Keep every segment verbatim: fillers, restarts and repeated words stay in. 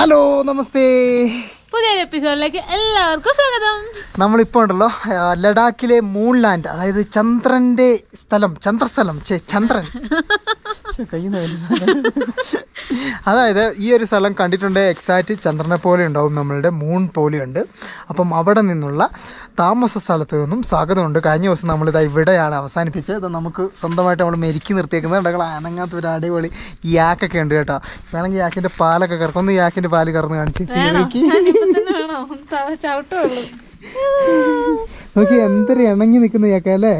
Hello നമസ്തേ പുതിയൊരു എപ്പിസോഡിലേക്ക് എല്ലാവർക്കും സ്വാഗതം. നമ്മളിപ്പോൾ ഉണ്ടല്ലോ ലഡാക്കിലെ മൂൺലാൻഡ്, അതായത് ചന്ദ്രൻ്റെ സ്ഥലം, ചന്ദ്രസ്ഥലം, ചേ ചന്ദ്രൻ അതായത് ഈ ഒരു സ്ഥലം കണ്ടിട്ടുണ്ട്. എക്സാക്റ്റ് ചന്ദ്രനെ പോലെ ഉണ്ടാവും, നമ്മളുടെ മൂൺ പോലെയുണ്ട്. അപ്പം അവിടെ നിന്നുള്ള താമസ സ്ഥലത്ത് നിന്നും സ്വാഗതമുണ്ട്. കഴിഞ്ഞ ദിവസം നമ്മളിതാ ഇവിടെയാണ് അവസാനിപ്പിച്ചത്. നമുക്ക് സ്വന്തമായിട്ട് നമ്മൾ മെരുക്കി നിർത്തിയേക്കുന്നത് ഞങ്ങൾ അനങ്ങാത്ത ഒരു അടിപൊളി യാക്കൊക്കെ ഉണ്ട് കേട്ടോ. വേണമെങ്കിൽ യാക്കിൻ്റെ പാലൊക്കെ കറക്കും. ഒന്ന് യാക്കിൻ്റെ പാല് കറന്ന് കാണിച്ചു നോക്കി. എന്തൊരു ഇണങ്ങി നിൽക്കുന്ന യാക്ക അല്ലേ,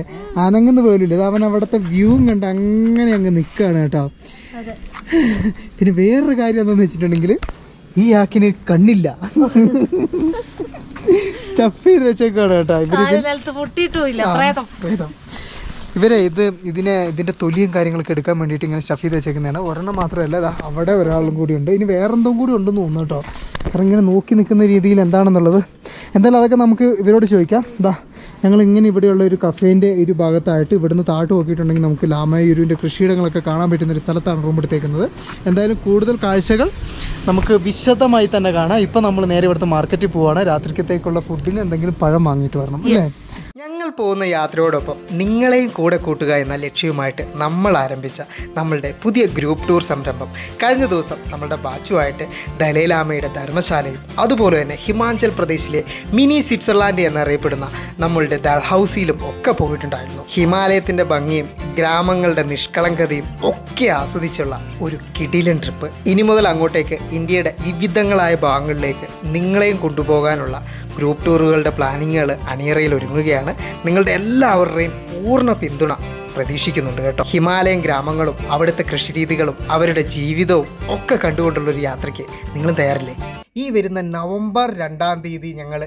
അനങ്ങുന്ന പോലും ഇത്. അവൻ അവിടുത്തെ വ്യൂ കണ്ട് അങ്ങനെ അങ്ങ് നിൽക്കുകയാണ് കേട്ടോ. പിന്നെ വേറൊരു കാര്യം എന്താണെന്ന് വെച്ചിട്ടുണ്ടെങ്കിൽ ഈ യാക്കിന് കണ്ണില്ല, സ്റ്റഫ് ചെയ്ത് വെച്ചേക്കാണ് കേട്ടോ. ഇവര് ഇവരെ ഇത് ഇതിനെ ഇതിൻ്റെ തൊലിയും കാര്യങ്ങളൊക്കെ എടുക്കാൻ വേണ്ടിയിട്ട് ഇങ്ങനെ സ്റ്റഫ് ചെയ്ത് വെച്ചേക്കുന്നതാണ്. ഒരെണ്ണം മാത്രമല്ല, അവിടെ ഒരാളും കൂടി ഉണ്ട്. ഇനി വേറെന്തോ കൂടി ഉണ്ടെന്ന് തോന്നുന്നു കേട്ടോ. കാരണം ഇങ്ങനെ നോക്കി നിൽക്കുന്ന രീതിയിൽ എന്താണെന്നുള്ളത് എന്തായാലും അതൊക്കെ നമുക്ക് ഇവരോട് ചോദിക്കാം. ഇതാ ഞങ്ങൾ ഇങ്ങനെ ഇവിടെയുള്ള ഒരു കഫേൻ്റെ ഒരു ഭാഗത്തായിട്ട് ഇവിടുന്ന് താഴ്ത്ത് നോക്കിയിട്ടുണ്ടെങ്കിൽ നമുക്ക് ലാമയൂരുവിൻ്റെ കൃഷിയിടങ്ങളൊക്കെ കാണാൻ പറ്റുന്നൊരു സ്ഥലത്താണ് റൂം എടുത്തേക്കുന്നത്. എന്തായാലും കൂടുതൽ കാഴ്ചകൾ നമുക്ക് വിശദമായി തന്നെ കാണാം. ഇപ്പം നമ്മൾ നേരെ ഇവിടുത്തെ മാർക്കറ്റിൽ പോവുകയാണ്. രാത്രിക്കത്തേക്കുള്ള ഫുഡിന് എന്തെങ്കിലും പഴം വാങ്ങിയിട്ട് വരണം അല്ലേ. ഞങ്ങൾ പോകുന്ന യാത്രയോടൊപ്പം നിങ്ങളെയും കൂടെ കൂട്ടുക എന്ന ലക്ഷ്യവുമായിട്ട് നമ്മൾ ആരംഭിച്ച നമ്മളുടെ പുതിയ ഗ്രൂപ്പ് ടൂർ സംരംഭം കഴിഞ്ഞ ദിവസം നമ്മളുടെ ബാച്ചുമായിട്ട് ദലൈലാമയുടെ ധർമ്മശാലയും അതുപോലെ തന്നെ ഹിമാചൽ പ്രദേശിലെ മിനി സ്വിറ്റ്സർലാൻഡ് എന്നറിയപ്പെടുന്ന നമ്മളുടെ ഡൽഹൌസിയിലും ഒക്കെ പോയിട്ടുണ്ടായിരുന്നു. ഹിമാലയത്തിൻ്റെ ഭംഗിയും ഗ്രാമങ്ങളുടെ നിഷ്കളങ്കതയും ഒക്കെ ആസ്വദിച്ചുള്ള ഒരു കിടിലൻ ട്രിപ്പ്. ഇനി മുതൽ അങ്ങോട്ടേക്ക് ഇന്ത്യയുടെ വിവിധങ്ങളായ ഭാഗങ്ങളിലേക്ക് നിങ്ങളെയും കൊണ്ടുപോകാനുള്ള ഗ്രൂപ്പ് ടൂറുകളുടെ പ്ലാനിങ്ങുകൾ അണിയറയിൽ ഒരുങ്ങുകയാണ്. നിങ്ങളുടെ എല്ലാവരുടെയും പൂർണ്ണ പിന്തുണ പ്രതീക്ഷിക്കുന്നുണ്ട് കേട്ടോ. ഹിമാലയൻ ഗ്രാമങ്ങളും അവിടുത്തെ കൃഷിരീതികളും അവരുടെ ജീവിതവും ഒക്കെ കണ്ടുകൊണ്ടുള്ളൊരു യാത്രയ്ക്ക് നിങ്ങൾ തയ്യാറില്ലേ? ഈ വരുന്ന നവംബർ രണ്ടാം തീയതി ഞങ്ങൾ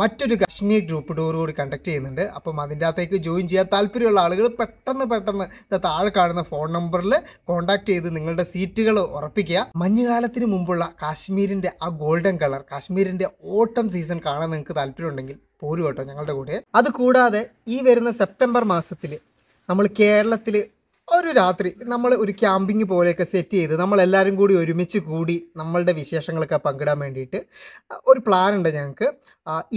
മറ്റൊരു കാശ്മീർ ഗ്രൂപ്പ് ടൂർ കൂടി കണ്ടക്ട് ചെയ്യുന്നുണ്ട്. അപ്പം അതിൻ്റെ അകത്തേക്ക് ജോയിൻ ചെയ്യാൻ താല്പര്യമുള്ള ആളുകൾ പെട്ടെന്ന് പെട്ടെന്ന് താഴെ കാണുന്ന ഫോൺ നമ്പറിൽ കോൺടാക്ട് ചെയ്ത് നിങ്ങളുടെ സീറ്റുകൾ ഉറപ്പിക്കുക. മഞ്ഞുകാലത്തിന് മുമ്പുള്ള കാശ്മീരിൻ്റെ ആ ഗോൾഡൻ കളർ, കാശ്മീരിൻ്റെ ഓട്ടം സീസൺ കാണാൻ നിങ്ങൾക്ക് താല്പര്യമുണ്ടെങ്കിൽ പോരും കേട്ടോ ഞങ്ങളുടെ കൂടെ. അതുകൂടാതെ ഈ വരുന്ന സെപ്റ്റംബർ മാസത്തിൽ നമ്മൾ കേരളത്തിൽ ഒരു രാത്രി നമ്മൾ ഒരു ക്യാമ്പിങ് പോലെയൊക്കെ സെറ്റ് ചെയ്ത് നമ്മളെല്ലാവരും കൂടി ഒരുമിച്ച് കൂടി നമ്മളുടെ വിശേഷങ്ങളൊക്കെ പങ്കിടാൻ വേണ്ടിയിട്ട് ഒരു പ്ലാനുണ്ട് ഞങ്ങൾക്ക്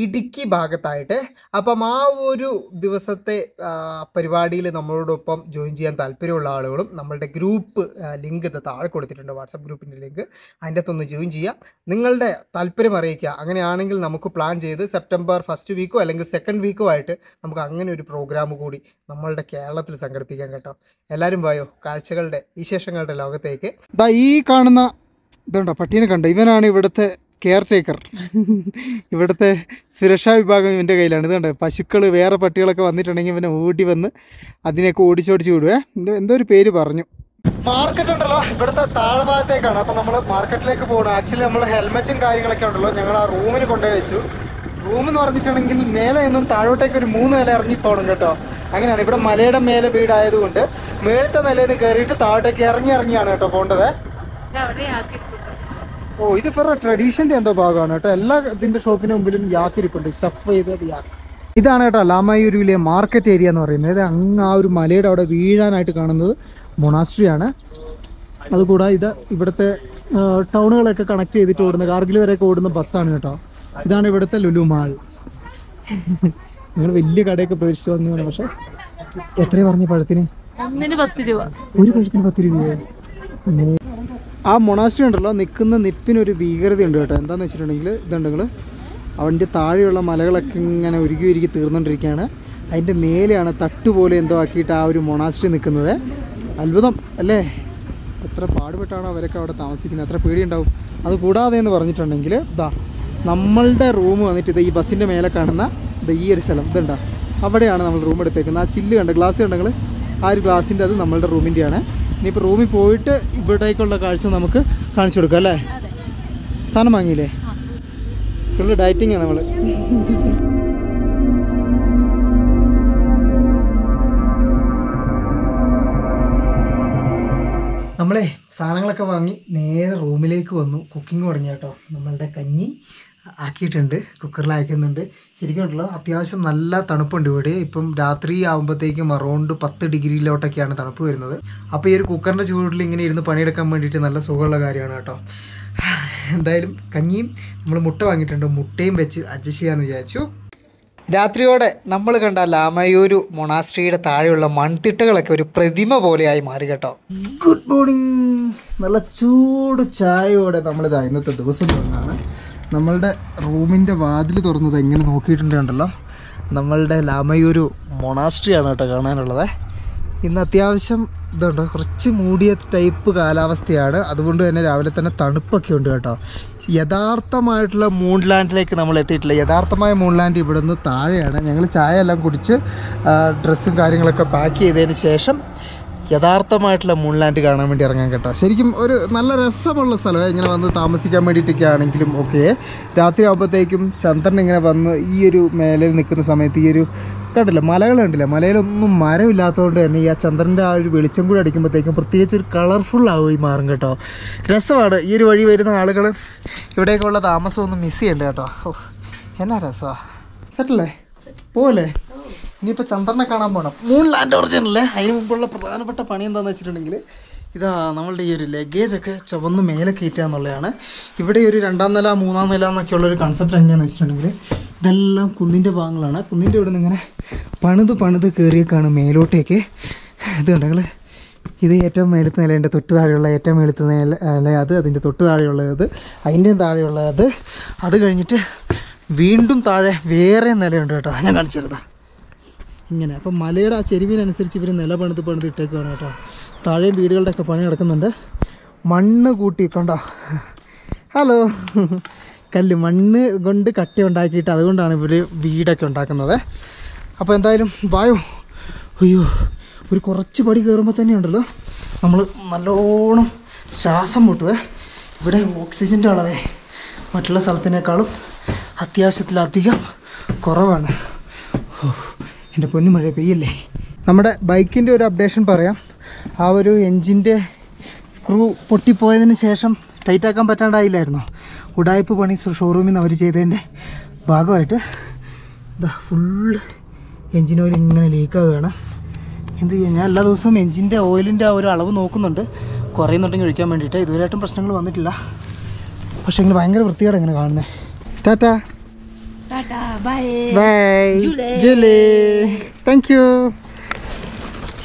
ഇടുക്കി ഭാഗത്തായിട്ട്. അപ്പം ആ ഒരു ദിവസത്തെ പരിപാടിയിൽ നമ്മളോടൊപ്പം ജോയിൻ ചെയ്യാൻ താല്പര്യമുള്ള ആളുകളും നമ്മളുടെ ഗ്രൂപ്പ് ലിങ്ക് ഇത് താഴെ കൊടുത്തിട്ടുണ്ട്, വാട്സപ്പ് ഗ്രൂപ്പിൻ്റെ ലിങ്ക്. അതിൻ്റെ അകത്തൊന്ന് ജോയിൻ ചെയ്യുക, നിങ്ങളുടെ താല്പര്യം അറിയിക്കുക. അങ്ങനെയാണെങ്കിൽ നമുക്ക് പ്ലാൻ ചെയ്ത് സെപ്റ്റംബർ ഫസ്റ്റ് വീക്കോ അല്ലെങ്കിൽ സെക്കൻഡ് വീക്കോ ആയിട്ട് നമുക്ക് അങ്ങനെ ഒരു പ്രോഗ്രാം കൂടി നമ്മളുടെ കേരളത്തിൽ സംഘടിപ്പിക്കാൻ കേട്ടോ. എല്ലാവരും പോയോ കാഴ്ചകളുടെ വിശേഷങ്ങളുടെ ലോകത്തേക്ക്. ദാ ഈ കാണുന്ന ഇതുണ്ടോ, പട്ടീനെ കണ്ടോ, ഇവനാണ് ഇവിടുത്തെ കെയർ ടേക്കർ. ഇവിടുത്തെ സുരക്ഷാ വിഭാഗം ഇവൻ്റെ കയ്യിലാണ്. ഇതുണ്ട് പശുക്കൾ വേറെ പട്ടികളൊക്കെ വന്നിട്ടുണ്ടെങ്കിൽ ഇവനെ ഓടി വന്ന് അതിനെയൊക്കെ ഓടിച്ചോടിച്ച് വിടുവേ. എന്തോ ഒരു പേര് പറഞ്ഞു. മാർക്കറ്റ് ഉണ്ടല്ലോ ഇവിടുത്തെ താഴ്ഭാഗത്തേക്കാണ്. അപ്പം നമ്മൾ മാർക്കറ്റിലേക്ക് പോകണം. ആക്ച്വലി നമ്മൾ ഹെൽമെറ്റും കാര്യങ്ങളൊക്കെ ഉണ്ടല്ലോ ഞങ്ങൾ ആ റൂമിൽ കൊണ്ടുപോയി വെച്ചു. റൂമെന്ന് പറഞ്ഞിട്ടുണ്ടെങ്കിൽ മേലെ നിന്നും താഴോട്ടേക്ക് ഒരു മൂന്ന് നില ഇറങ്ങിപ്പോകണം കേട്ടോ. അങ്ങനെയാണ് ഇവിടെ മലയുടെ മേലെ വീടായതുകൊണ്ട് മേളത്തെ നിലയിൽ നിന്ന് കയറിയിട്ട് താഴോട്ടേക്ക് ഇറങ്ങി ഇറങ്ങിയാണ് കേട്ടോ പോകേണ്ടത്. ഓ ഇത് വേറെ ട്രഡീഷൻ്റെ എന്തോ ഭാഗമാണ് കേട്ടോ. എല്ലാ ഇതിൻ്റെ ഷോപ്പിന് മുമ്പിലും യാക്കിരിപ്പുണ്ട്, സ്റ്റഫ് ചെയ്ത യാക്ക്. ഇതാണ് കേട്ടോ ലാമയൂരുവിലെ മാർക്കറ്റ് ഏരിയ എന്ന് പറയുന്നത്. ഇത് അങ്ങ് ആ ഒരു മലയുടെ അവിടെ വീഴാനായിട്ട് കാണുന്നത് മൊണാസ്ട്രിയാണ്. അതുകൂടാതെ ഇത് ഇവിടുത്തെ ടൗണുകളൊക്കെ കണക്ട് ചെയ്തിട്ട് ഓടുന്ന കാർഗിൽ വരെയൊക്കെ ഓടുന്ന ബസ്സാണ് കേട്ടോ. ഇതാണ് ഇവിടുത്തെ ലുലു മാൾ. നിങ്ങൾ വലിയ കടയൊക്കെ പ്രതീക്ഷിച്ചു വന്നു. പക്ഷെ എത്രയാ പറഞ്ഞ പഴത്തിന്? ഒരു പഴത്തിന് പത്ത് രൂപയോ? ആ മൊണാസ്ട്രി ഉണ്ടല്ലോ നിൽക്കുന്ന നിപ്പിനൊരു ഭീകരതയുണ്ട് കേട്ടോ. എന്താണെന്ന് വെച്ചിട്ടുണ്ടെങ്കിൽ ഇതുണ്ടെങ്കിൽ അവൻ്റെ താഴെയുള്ള മലകളൊക്കെ ഇങ്ങനെ ഉരുകി ഉരുകി തീർന്നുകൊണ്ടിരിക്കുകയാണ്. അതിൻ്റെ മേലെയാണ് തട്ടുപോലെ എന്തോ ആക്കിയിട്ട് ആ ഒരു മൊണാസ്ട്രി നിൽക്കുന്നത്. അത്ഭുതം അല്ലേ. എത്ര പാടുപെട്ടാണോ അവരൊക്കെ അവിടെ താമസിക്കുന്നത്, എത്ര പേടിയുണ്ടാവും. അത് കൂടാതെ എന്ന് പറഞ്ഞിട്ടുണ്ടെങ്കിൽ ഇതാ നമ്മളുടെ റൂം വന്നിട്ട് ഇത് ഈ ബസ്സിൻ്റെ മേലെ കാണുന്ന ഇത് ഈ ഒരു സ്ഥലം ഇതുണ്ടോ, അവിടെയാണ് നമ്മൾ റൂം എടുത്തേക്കുന്നത്. ആ ചില്ല് കണ്ട ഗ്ലാസ് കണ്ടെങ്കിൽ ആ ഒരു ഗ്ലാസിൻ്റെ അത് നമ്മളുടെ റൂമിൻ്റെയാണ്. ഇനിയിപ്പോൾ റൂമിൽ പോയിട്ട് ഇവിടേക്കുള്ള കാഴ്ച നമുക്ക് കാണിച്ചു കൊടുക്കാം അല്ലേ. സാധനം വാങ്ങിയില്ലേ, ഫുള്ള് ഡയറ്റിങ്ങാണ് നമ്മൾ. നമ്മളെ സാധനങ്ങളൊക്കെ വാങ്ങി നേരെ റൂമിലേക്ക് വന്നു. കുക്കിംഗ് തുടങ്ങി കേട്ടോ. നമ്മളുടെ കഞ്ഞി ആക്കിയിട്ടുണ്ട്, കുക്കറിലാക്കുന്നുണ്ട്. ശരിക്കും ഉണ്ടല്ലോ അത്യാവശ്യം നല്ല തണുപ്പുണ്ട് ഇവിടെ. ഇപ്പം രാത്രി ആകുമ്പോഴത്തേക്കും അറൗണ്ട് പത്ത് ഡിഗ്രിയിലോട്ടൊക്കെയാണ് തണുപ്പ് വരുന്നത്. അപ്പോൾ ഈ ഒരു കുക്കറിൻ്റെ ചൂടിൽ ഇങ്ങനെ ഇരുന്ന് പണിയെടുക്കാൻ വേണ്ടിയിട്ട് നല്ല സുഖമുള്ള കാര്യമാണ് കേട്ടോ. എന്തായാലും കഞ്ഞിയും നമ്മൾ മുട്ട വാങ്ങിയിട്ടുണ്ട്, മുട്ടയും വെച്ച് അഡ്ജസ്റ്റ് ചെയ്യാമെന്ന് വിചാരിച്ചു. രാത്രിയോടെ നമ്മൾ കണ്ട ലാമയൂരു മൊണാസ്ട്രിയുടെ താഴെയുള്ള മൺതിട്ടകളൊക്കെ ഒരു പ്രതിമ പോലെയായി മാറി കേട്ടോ. Good morning. നല്ല ചൂട് ചായയോടെ നമ്മളിതാ ഇന്നത്തെ ദിവസം തുടങ്ങാണ്. നമ്മളുടെ റൂമിൻ്റെ വാതിൽ തുറന്നത് എങ്ങനെ നോക്കിയിട്ടുണ്ടല്ലോ, നമ്മളുടെ ലാമയൂരു മൊണാസ്ട്രിയാണ് കേട്ടോ കാണാനുള്ളത്. ഇന്ന് അത്യാവശ്യം ഇതുണ്ട്, കുറച്ച് മൂടിയ ടൈപ്പ് കാലാവസ്ഥയാണ്, അതുകൊണ്ട് തന്നെ രാവിലെ തന്നെ തണുപ്പൊക്കെ ഉണ്ട് കേട്ടോ. യഥാർത്ഥമായിട്ടുള്ള മൂൺ ലാൻഡിലേക്ക് നമ്മൾ എത്തിയിട്ടില്ല. യഥാർത്ഥമായ മൂൺ ലാൻഡ് ഇവിടെ നിന്ന് താഴെയാണ്. ഞങ്ങൾ ചായ എല്ലാം കുടിച്ച് ഡ്രസ്സും കാര്യങ്ങളൊക്കെ പാക്ക് ചെയ്തതിന് ശേഷം യഥാർത്ഥമായിട്ടുള്ള മൂൺ ലാൻഡ് കാണാൻ വേണ്ടി ഇറങ്ങാൻ കേട്ടോ. ശരിക്കും ഒരു നല്ല രസമുള്ള സ്ഥലമാണ്, ഇങ്ങനെ വന്ന് താമസിക്കാൻ വേണ്ടിയിട്ടൊക്കെ ആണെങ്കിലും ഓക്കെ. രാത്രി ആകുമ്പോഴത്തേക്കും ചന്ദ്രൻ ഇങ്ങനെ വന്ന് ഈ ഒരു മേലയിൽ നിൽക്കുന്ന സമയത്ത് ഈ ഒരു കണ്ടില്ല മലകൾ കണ്ടില്ല, മലയിലൊന്നും മരമില്ലാത്തതുകൊണ്ട് തന്നെ ഈ ആ ചന്ദ്രൻ്റെ ആ ഒരു വെളിച്ചം കൂടി അടിക്കുമ്പോഴത്തേക്കും പ്രത്യേകിച്ച് ഒരു കളർഫുള്ളാവുമായി മാറും കേട്ടോ. രസമാണ്. ഈ ഒരു വഴി വരുന്ന ആളുകൾ ഇവിടേക്കുള്ള താമസമൊന്നും മിസ് ചെയ്യണ്ട കേട്ടോ. ഓ എന്നാ രസമാണ്. സെറ്റല്ലേ പോലെ. ഇനിയിപ്പോൾ ചന്ദ്രനെ കാണാൻ പോകണം. മൂൺ ലാൻഡ് ഒറിജിനല്ലേ. അതിന് മുമ്പുള്ള പ്രധാനപ്പെട്ട പണി എന്താണെന്ന് വെച്ചിട്ടുണ്ടെങ്കിൽ ഇതാ നമ്മളുടെ ഈ ഒരു ലഗേജൊക്കെ ചുവന്ന് മേലെ കയറ്റുക എന്നുള്ളതാണ്. ഇവിടെ ഒരു രണ്ടാം നില മൂന്നാം നില എന്നൊക്കെയുള്ളൊരു കൺസെപ്റ്റ് എങ്ങനെയാണെന്ന് വെച്ചിട്ടുണ്ടെങ്കിൽ ഇതെല്ലാം കുന്നിൻ്റെ ഭാഗങ്ങളാണ്. കുന്നിൻ്റെ ഇവിടെ നിന്ന് ഇങ്ങനെ പണിത് പണിത് കയറിയൊക്കെയാണ് മേലോട്ടേക്ക്. ഇത് കണ്ടെങ്കിൽ ഇത് ഏറ്റവും മേലത്തെ നില, എൻ്റെ തൊട്ട് താഴെയുള്ള ഏറ്റവും മേലത്തെ നില അല്ല അത്, അതിൻ്റെ തൊട്ട് താഴെയുള്ളത്, അതിൻ്റെ താഴെയുള്ളത്, അത് കഴിഞ്ഞിട്ട് വീണ്ടും താഴെ വേറെ നിലയുണ്ട് കേട്ടോ. ഞാൻ കാണിച്ചിരുന്നതാണ് ഇങ്ങനെ. അപ്പം മലയുടെ ആ ചെരുവിനനുസരിച്ച് ഇവർ നില പണിത് പണിത് ഇട്ടേക്കുവാണ് കേട്ടോ. താഴെയും വീടുകളുടെ ഒക്കെ പണി നടക്കുന്നുണ്ട്. മണ്ണ് കൂട്ടി കണ്ടോ, ഹലോ, കല്ല് മണ്ണ് കൊണ്ട് കട്ടി ഉണ്ടാക്കിയിട്ട് അതുകൊണ്ടാണ് ഇവർ വീടൊക്കെ ഉണ്ടാക്കുന്നത്. അപ്പോൾ എന്തായാലും വായോ. അയ്യോ, ഒരു കുറച്ച് പടി കയറുമ്പോൾ തന്നെ ഉണ്ടല്ലോ നമ്മൾ നല്ലോണം ശ്വാസം മുട്ടുവേ. ഇവിടെ ഓക്സിജൻ്റെ അളവേ മറ്റുള്ള സ്ഥലത്തിനേക്കാളും അത്യാവശ്യത്തിലധികം കുറവാണ്. എൻ്റെ പൊന്നു മഴ പെയ്യല്ലേ. നമ്മുടെ ബൈക്കിൻ്റെ ഒരു അപ്ഡേഷൻ പറയാം. ആ ഒരു എൻജിൻ്റെ സ്ക്രൂ പൊട്ടിപ്പോയതിന് ശേഷം ടൈറ്റാക്കാൻ പറ്റാണ്ടായില്ലായിരുന്നു. ഉടായ്പ പണി ഷോറൂമിൽ നിന്ന് അവർ ചെയ്തതിൻ്റെ ഭാഗമായിട്ട് ഇതാ ഫുൾ എൻജിൻ ഓയിൽ ഇങ്ങനെ ലീക്കാവുകയാണ്. എന്ത് ചെയ്യാം, ഞാൻ എല്ലാ ദിവസവും എൻജിൻ്റെ ഓയിലിൻ്റെ ആ ഒരു അളവ് നോക്കുന്നുണ്ട്, കുറയുന്നുണ്ടെങ്കിൽ ഒഴിക്കാൻ വേണ്ടിയിട്ട്. ഇതുവരെയായിട്ടും പ്രശ്നങ്ങൾ വന്നിട്ടില്ല. പക്ഷേ എങ്കിൽ ഭയങ്കര വൃത്തിയോടെ ഇങ്ങനെ കാണുന്നത്. Tata thank you.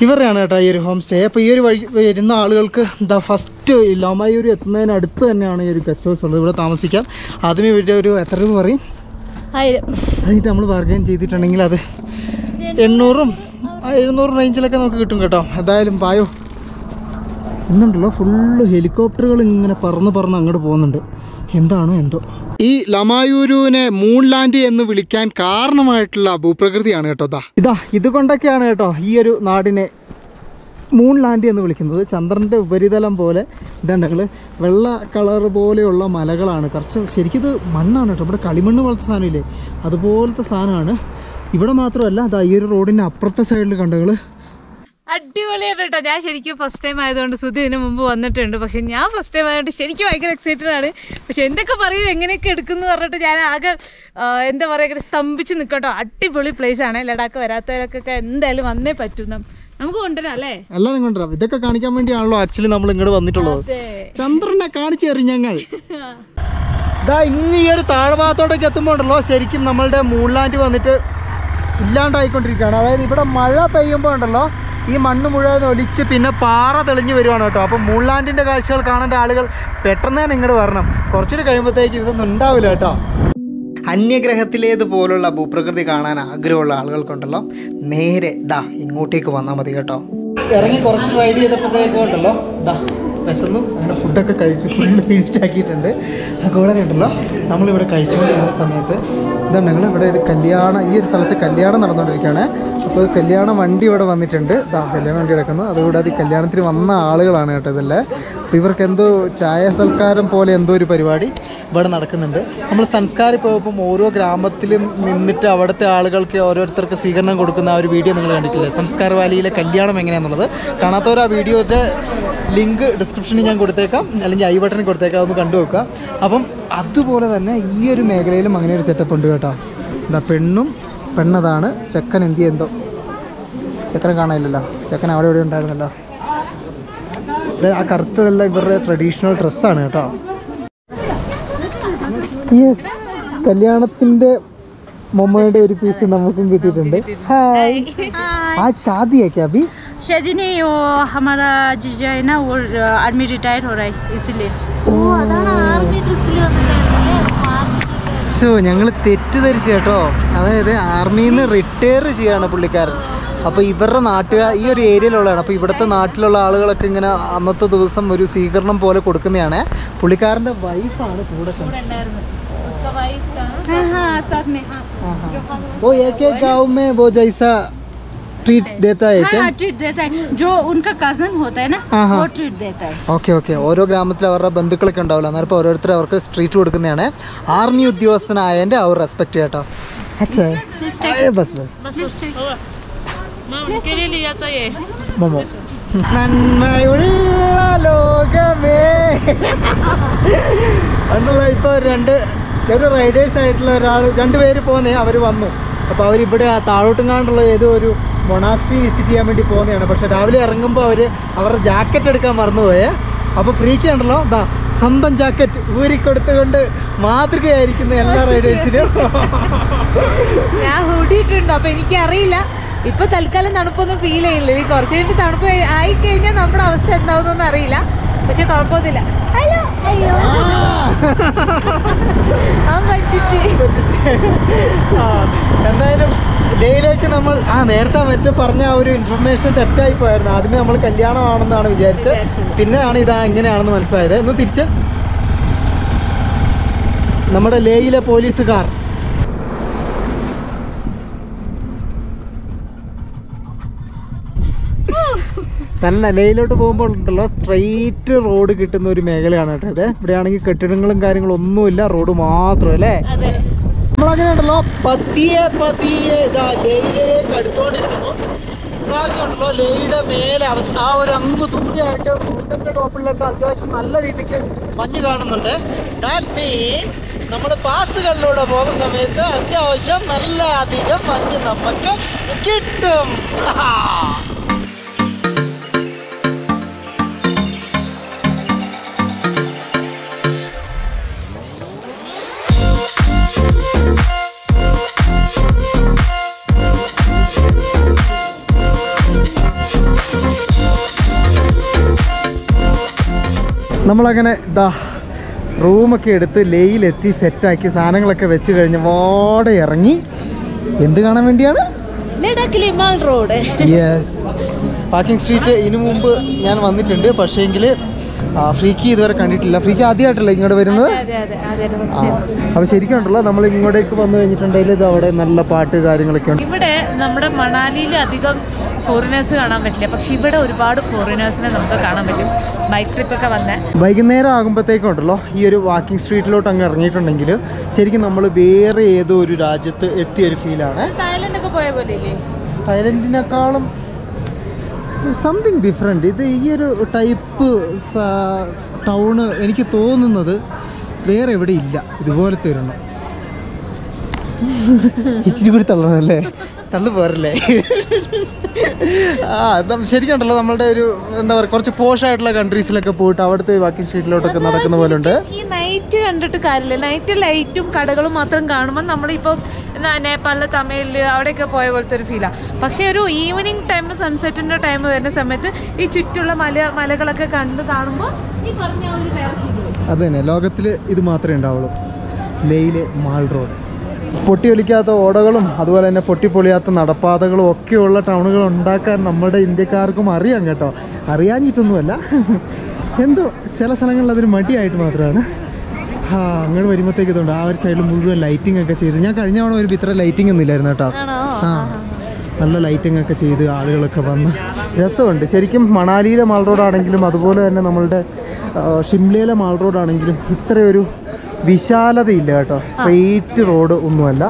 ഇവരുടെയാണ് കേട്ടോ ഈ ഒരു ഹോം സ്റ്റേ. അപ്പോൾ ഈ ഒരു വഴി വരുന്ന ആളുകൾക്ക് ദ ഫസ്റ്റ് ലാമയൂരു എത്തുന്നതിനടുത്ത് തന്നെയാണ് ഈ ഒരു ഗസ്റ്റ് ഹൗസ് ഉള്ളത്. ഇവിടെ താമസിക്കാം. ആദ്യം ഇവിടെ ഒരു എത്ര രൂപ പറയും, അതിന് നമ്മൾ ബാർഗെയിൻ ചെയ്തിട്ടുണ്ടെങ്കിൽ അത് എണ്ണൂറും എഴുന്നൂറും റേഞ്ചിലൊക്കെ നമുക്ക് കിട്ടും കേട്ടോ. എന്തായാലും പായോ. ഇന്നുണ്ടല്ലോ ഫുള്ള് ഹെലികോപ്റ്ററുകൾ ഇങ്ങനെ പറന്ന് പറന്ന് അങ്ങോട്ട് പോകുന്നുണ്ട്. എന്താണോ എന്തോ. ഈ ലാമയൂരുവിനെ മൂൺ ലാൻഡ് എന്ന് വിളിക്കാൻ കാരണമായിട്ടുള്ള ഭൂപ്രകൃതിയാണ് കേട്ടോ. ദാ ഇതാ ഇതുകൊണ്ടൊക്കെയാണ് കേട്ടോ ഈ ഒരു നാടിനെ മൂൺ ലാൻഡ് എന്ന് വിളിക്കുന്നത്. ചന്ദ്രൻ്റെ ഉപരിതലം പോലെ ഇതുണ്ടെങ്കിൽ വെള്ള കളർ പോലെയുള്ള മലകളാണ്. കുറച്ച് ശരിക്കും ഇത് മണ്ണാണ് കേട്ടോ. ഇവിടെ കളിമണ്ണ് പോലത്തെ സാധനമില്ലേ, അതുപോലത്തെ സാധനമാണ്. ഇവിടെ മാത്രമല്ല, അതാ ഈ ഒരു റോഡിൻ്റെ അപ്പുറത്തെ സൈഡിൽ കണ്ടെങ്കിൽ അടിപൊളിയായിട്ട് കേട്ടോ. ഞാൻ ശരിക്കും ഫസ്റ്റ് ടൈം ആയതുകൊണ്ട് സുധി ഇതിന് മുമ്പ് വന്നിട്ടുണ്ട്. പക്ഷെ ഞാൻ ഫസ്റ്റ് ടൈം ആയതുകൊണ്ട് ശരിക്കും ഭയങ്കര എക്സൈറ്റഡ് ആണ്. പക്ഷെ എന്തൊക്കെ പറയും എങ്ങനെയൊക്കെ എടുക്കുന്നു പറഞ്ഞിട്ട് ഞാൻ ആകെ എന്താ പറയുക, ഇങ്ങനെ സ്തംഭിച്ച് നിൽക്കട്ടോ. അടിപൊളി പ്ലേസ് ആണ്. ലഡാക്ക് വരാത്തവർക്കൊക്കെ എന്തായാലും വന്നേ പറ്റുന്ന നമുക്ക് കൊണ്ടുവരാം അല്ലേ, എല്ലാവരും കൊണ്ടുവരാം. ഇതൊക്കെ കാണിക്കാൻ വേണ്ടിയാണല്ലോ ആക്ച്വലി നമ്മൾ ഇങ്ങോട്ട് വന്നിട്ടുള്ളത്. ചന്ദ്രനെ കാണിച്ചു തരും ഞങ്ങൾ. ഇതാ ഇന്ന് ഈ ഒരു താഴ്ഭാഗത്തോടൊക്കെ എത്തുമ്പോൾ ഉണ്ടല്ലോ ശരിക്കും നമ്മളുടെ മൂൺ ലാൻഡ് വന്നിട്ട് ഇല്ലാണ്ടായിക്കൊണ്ടിരിക്കുകയാണ്. അതായത് ഇവിടെ മഴ പെയ്യുമ്പോൾ ഉണ്ടല്ലോ ഈ മണ്ണ് മുഴുവൻ ഒലിച്ച് പിന്നെ പാറ തെളിഞ്ഞു വരുവാണ് കേട്ടോ. അപ്പം മൂൺ ലാൻഡിൻ്റെ കാഴ്ചകൾ കാണേണ്ട ആളുകൾ പെട്ടെന്ന് തന്നെ ഇങ്ങോട്ട് വരണം. കുറച്ചുകൂടി കഴിയുമ്പോഴത്തേക്ക് ഇതൊന്നും ഉണ്ടാവില്ല കേട്ടോ. അന്യഗ്രഹത്തിലേതുപോലുള്ള ഭൂപ്രകൃതി കാണാൻ ആഗ്രഹമുള്ള ആളുകൾക്കുണ്ടല്ലോ നേരെ ദാ ഇങ്ങോട്ടേക്ക് വന്നാൽ മതി കേട്ടോ. ഇറങ്ങി കുറച്ച് റൈഡ് ചെയ്തപ്പോഴത്തേക്കും ഉണ്ടല്ലോ ദാ വിശന്നു അങ്ങനെ ഫുഡൊക്കെ കഴിച്ച് ഫുള്ള് തിരിച്ചാക്കിയിട്ടുണ്ട്. അതുകൂടെ ഉണ്ടല്ലോ നമ്മളിവിടെ കഴിച്ചുകൊണ്ടിരുന്ന സമയത്ത് ഇതാണ് ഞങ്ങൾ ഇവിടെ ഒരു കല്യാണം, ഈ ഒരു സ്ഥലത്ത് കല്യാണം നടന്നുകൊണ്ടിരിക്കുകയാണ്. അപ്പോൾ കല്യാണ വണ്ടി ഇവിടെ വന്നിട്ടുണ്ട്. ഇതാ കല്യാണ വണ്ടി കിടക്കുന്നു. അതുകൂടാതെ ഈ കല്യാണത്തിന് വന്ന ആളുകളാണ് കേട്ടോ ഇതല്ലേ. അപ്പോൾ ഇവർക്ക് എന്തോ ചായ സൽക്കാരം പോലെ എന്തോ ഒരു പരിപാടി ഇവിടെ നടക്കുന്നുണ്ട്. നമ്മൾ സംസ്കാരം പോകുമ്പം ഓരോ ഗ്രാമത്തിലും നിന്നിട്ട് അവിടുത്തെ ആളുകൾക്ക് ഓരോരുത്തർക്ക് സ്വീകരണം കൊടുക്കുന്ന ആ ഒരു വീഡിയോ നിങ്ങൾ കണ്ടിട്ടില്ലേ, സംസ്കാര വാലിയിലെ കല്യാണം എങ്ങനെയാണെന്നുള്ളത്. കാണാത്തവർ ആ വീഡിയോയുടെ ലിങ്ക് ഡിസ്ക്രിപ്ഷനിൽ ഞാൻ കൊടുത്തേക്കാം, അല്ലെങ്കിൽ ഐ ബട്ടണിൽ കൊടുത്തേക്കാം, അതൊന്ന് കണ്ടു നോക്കാം. അപ്പം അതുപോലെ തന്നെ ഈ ഒരു മേഖലയിലും അങ്ങനെ ഒരു സെറ്റപ്പ് ഉണ്ട് കേട്ടോ. എന്താ പെണ്ണും പെണ്ണതാണ്, ചെക്കൻ എന്ത് എന്തോ ചെക്കനെ കാണാനില്ലല്ലോ, ചെക്കൻ അവിടെ ഇവിടെ ഉണ്ടായിരുന്നല്ലോ. ആ കറുത്തതെല്ലാം ഇവരുടെ ട്രഡീഷണൽ ഡ്രസ്സാണ് കേട്ടോ. Yes, Kalyanathinte Momade oru piece namakkum kittiyunde. Hi. Aaj shaadi hai kya abhi? शादी नहीं, वो हमारा जीजा है ना, वो आर्मी रिटायर हो रहा है, इसलिए वो अदाना आर्मी इसलिए होता है सो ഞങ്ങൾ തെറ്റിദ്ധരിച്ചു കേട്ടോ. അതായത് ആർമിയിൽ നിന്ന് റിട്ടയർ ചെയ്യാണ് പുള്ളിക്കാരൻ. അപ്പോൾ ഇവരുടെ നാട്ടുകാർ ഈ ഒരു ഏരിയയിലുള്ളതാണ്. അപ്പോൾ ഇവിടുത്തെ നാട്ടിലുള്ള ആളുകളൊക്കെ ഇങ്ങനെ അന്നത്തെ ദിവസം ഒരു സ്വീകരണം പോലെ കൊടുക്കുന്നതാണ്. പുള്ളിക്കാരൻ്റെ വൈഫാണ് കൂടെ ഉണ്ടായിരുന്നത്. ट्रीट देता है क्या? हाँ, ट्रीट देता है. जो उनका कजन होता है ना, वो ट्रीट देता है. Okay okay. ഓരോ ഗ്രാമത്തിൽ അവരുടെ ബന്ധുക്കളൊക്കെ ഉണ്ടാവില്ല, അന്നേരം ഓരോരുത്തർ അവർക്ക് ട്രീറ്റ് കൊടുക്കുന്നതാണ്. ആർമി ഉദ്യോഗസ്ഥനായതിന്റെ അവർ റെസ്പെക്ട് ചെയ്യട്ടോ. അച്ഛാ ബസ് ബസ് മോമോ നന്മയുള്ള ലോകമേ. അണ്ടല്ല ഇപ്പൊ രണ്ട് ഒരു റൈഡേഴ്സ് ആയിട്ടുള്ള ഒരാൾ രണ്ടുപേര് പോന്നേ, അവർ വന്നു. അപ്പൊ അവരിവിടെ താഴോട്ടും കാണുള്ള ഏതോ ഒരു മൊണാസ്ട്രി വിസിറ്റ് ചെയ്യാൻ വേണ്ടി പോകുന്നതാണ്. പക്ഷെ രാവിലെ ഇറങ്ങുമ്പോൾ അവർ അവരുടെ ജാക്കറ്റ് എടുക്കാൻ മറന്നുപോയേ. അപ്പോൾ ഫ്രീക്ക് ഉണ്ടല്ലോ, എന്താ സ്വന്തം ജാക്കറ്റ് ഊരിക്കൊടുത്തുകൊണ്ട് മാതൃകയായിരിക്കുന്ന എല്ലാ റൈഡേഴ്സിനും. ഞാൻ ഊടിയിട്ടുണ്ട്, അപ്പോൾ എനിക്കറിയില്ല. ഇപ്പോൾ തൽക്കാലം തണുപ്പൊന്നും ഫീൽ ചെയ്യില്ല. ഈ കുറച്ച് കഴിഞ്ഞിട്ട് തണുപ്പ് ആയിക്കഴിഞ്ഞാൽ നമ്മുടെ അവസ്ഥ എന്താവുന്നൊന്നും അറിയില്ല. പക്ഷെ കുഴപ്പമൊന്നുമില്ല. ഹലോ അയ്യോ ആ പറ്റിച്ച് എന്തായാലും ഡേയിലേക്ക് നമ്മൾ ആ നേരത്തെ മറ്റേ പറഞ്ഞ ആ ഒരു ഇൻഫർമേഷൻ തെറ്റായി പോയായിരുന്നു. ആദ്യമേ നമ്മൾ കല്യാണമാണെന്നാണ് വിചാരിച്ചത്, പിന്നെയാണ് ഇതാ എങ്ങനെയാണെന്ന് മനസ്സിലായത്. ഒന്ന് തിരിച്ച് നമ്മുടെ ലേയിലെ പോലീസുകാർ തന്നെ ലേയിലോട്ട് പോകുമ്പോൾ ഉണ്ടല്ലോ സ്ട്രെയിറ്റ് റോഡ് കിട്ടുന്ന ഒരു മേഖലയാണ് കേട്ടോ ഇത്. ഇവിടെയാണെങ്കിൽ കെട്ടിടങ്ങളും കാര്യങ്ങളും ഒന്നുമില്ല, റോഡ് മാത്രം അല്ലേ. നമ്മളങ്ങനെ ഉണ്ടല്ലോ പതിയെ പതിയെ ഇതാ ലേയിലേക്ക് അടുത്തോണ്ടിരിക്കുന്നു. ഇപ്രാവശ്യം ഉണ്ടല്ലോ ലേയുടെ മേലെ അവസ്ഥ ആ ഒരു അമ്പ് ദൂരമായിട്ട് റൂട്ടിൻ്റെ ടോപ്പിലൊക്കെ അത്യാവശ്യം നല്ല രീതിക്ക് മഞ്ഞ് കാണുന്നുണ്ട്. ദാറ്റ് മീൻസ് നമ്മുടെ പാസുകളിലൂടെ പോകുന്ന സമയത്ത് അത്യാവശ്യം നല്ല അധികം മഞ്ഞ് നമുക്ക് കിട്ടും. നമ്മളങ്ങനെ ദാ റൂമൊക്കെ എടുത്ത് ലേയിലെത്തി സെറ്റാക്കി സാധനങ്ങളൊക്കെ വെച്ച് കഴിഞ്ഞ് വാടെ ഇറങ്ങി. എന്ത് കാണാൻ വേണ്ടിയാണ്? ലഡാക്കിലെ mall road. Yes, parking street. ഇതിനു മുമ്പ് ഞാൻ വന്നിട്ടുണ്ട്, പക്ഷേങ്കിൽ ഫ്രീക്ക് ഇതുവരെ കണ്ടിട്ടില്ല. ഫ്രീക്ക് ആദ്യമായിട്ടല്ലേ ഇങ്ങോട്ട് വരുന്നത്? അപ്പോൾ ശരിക്കും ഉണ്ടല്ലോ നമ്മൾ ഇങ്ങോട്ടേക്ക് വന്നു കഴിഞ്ഞിട്ടുണ്ടെങ്കിൽ ഇത് അവിടെ നല്ല പാട്ട് കാര്യങ്ങളൊക്കെ ഉണ്ട്. ഇവിടെ നമ്മുടെ മണാലിയിൽ അധികം ഫോറിനേഴ്സ് കാണാൻ പറ്റില്ല, പക്ഷെ ഇവിടെ ഒരുപാട് ഫോറിനേഴ്സിനെ നമുക്ക് കാണാൻ പറ്റും. ബൈക്ക് ട്രിപ്പൊക്കെ വന്ന് വൈകുന്നേരം ആകുമ്പോഴത്തേക്കും ഉണ്ടല്ലോ ഈ ഒരു വാക്കിംഗ് സ്ട്രീറ്റിലോട്ട് അങ്ങ് ഇറങ്ങിയിട്ടുണ്ടെങ്കിൽ ശരിക്കും നമ്മൾ വേറെ ഏതോ ഒരു രാജ്യത്ത് എത്തിയൊരു ഫീലാണ്. തായ്ലൻഡൊക്കെ പോയ പോലെ ഇല്ലേ? തായ്ലൻഡിനേക്കാളും സംതിങ് ഡിഫറെൻറ്റ്. ഇത് ഈ ഒരു ടൈപ്പ് ടൗണ് എനിക്ക് തോന്നുന്നത് വേറെ എവിടെ ഇല്ല ഇതുപോലത്തെ ഒരെണ്ണം. ഇച്ചിരി കൂടി തള്ളണല്ലേ, തള്ളു പോരല്ലേ. ആ ശരിക്കും ഉണ്ടല്ലോ നമ്മളുടെ ഒരു എന്താ പറയുക കുറച്ച് പോഷായിട്ടുള്ള കൺട്രീസിലൊക്കെ പോയിട്ട് അവിടുത്തെ വാക്കിംഗ് സ്ട്രീറ്റിലോട്ടൊക്കെ നടക്കുന്ന പോലെ ഉണ്ട്. ഈ നൈറ്റ് കണ്ടിട്ട് കാര്യമില്ല, നൈറ്റ് ലൈറ്റും കടകളും മാത്രം കാണുമ്പോൾ നമ്മളിപ്പം നേപ്പാളിൽ തമിഴിൽ അവിടെയൊക്കെ പോയ പോലത്തെ ഒരു ഫീലാണ്. പക്ഷേ ഒരു ഈവനിങ് ടൈം സൺസെറ്റിൻ്റെ ടൈം വരുന്ന സമയത്ത് ഈ ചുറ്റുള്ള മല മലകളൊക്കെ കണ്ട് കാണുമ്പോൾ ഈ പറഞ്ഞ ഒരു അത് തന്നെ ലോകത്തിൽ ഇത് മാത്രമേ ഉണ്ടാവുള്ളൂ, ലേയിലെ മാൾ റോഡ്. പൊട്ടിയൊലിക്കാത്ത ഓടകളും അതുപോലെ തന്നെ പൊട്ടിപ്പൊളിയാത്ത നടപ്പാതകളും ഒക്കെയുള്ള ടൗണുകൾ ഉണ്ടാക്കാൻ നമ്മുടെ ഇന്ത്യക്കാർക്കും അറിയാം കേട്ടോ. അറിയാഞ്ഞിട്ടൊന്നുമല്ല, എന്തോ ചില സ്ഥലങ്ങളിൽ അതൊരു മടിയായിട്ട് മാത്രമാണ്. ആ അങ്ങോട്ട് വരുമ്പോഴത്തേക്ക് ഇതുണ്ട് ആ ഒരു സൈഡിൽ മുഴുവൻ ലൈറ്റിംഗ് ഒക്കെ ചെയ്ത്. ഞാൻ കഴിഞ്ഞ തവണ വരുമ്പോൾ ഇത്ര ലൈറ്റിംഗ് ഒന്നും ഇല്ലായിരുന്നു കേട്ടോ. ആ നല്ല ലൈറ്റിംഗ് ഒക്കെ ചെയ്ത് ആളുകളൊക്കെ വന്ന് രസമുണ്ട്. ശരിക്കും മണാലിയിലെ മാൾ റോഡാണെങ്കിലും അതുപോലെ തന്നെ നമ്മളുടെ ഷിംലയിലെ മാൾ റോഡാണെങ്കിലും ഇത്രയൊരു വിശാലതയില്ല കേട്ടോ. സ്ട്രെയിറ്റ് റോഡ് ഒന്നുമല്ല